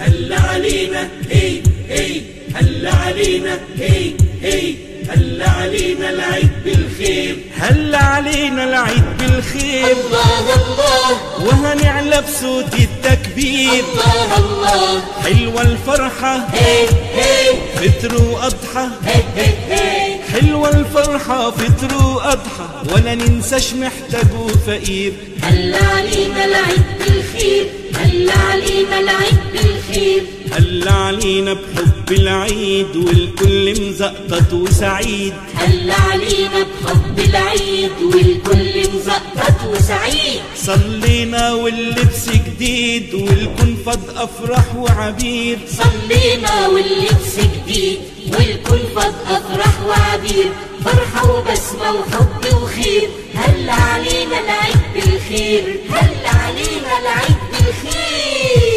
هلا علينا هي هي، هلا علينا هي هي، هلا علينا العيد بالخير، هلا علينا العيد بالخير. الله الله، وهنعلى بصوت التكبير. الله الله، حلوة الفرحة هي هي، فطر وأضحى هي هي هي، حلوة الفرحة فطر وأضحى، ولا ننساش محتاج وفقير. هلا علينا العيد بالخير، هلا علينا العيد بالخير، هلا علينا بحب العيد والكل مزقطط وسعيد. هلا علينا بحب العيد والكل مزقطط وسعيد، صلينا واللبس جديد والكون فض أفراح وعبير. صلينا واللبس جديد والكون فض أفراح وعبير، فرحة وبسمة وحب وخير. هلا علينا العيد بالخير، هلا علينا العيد بالخير.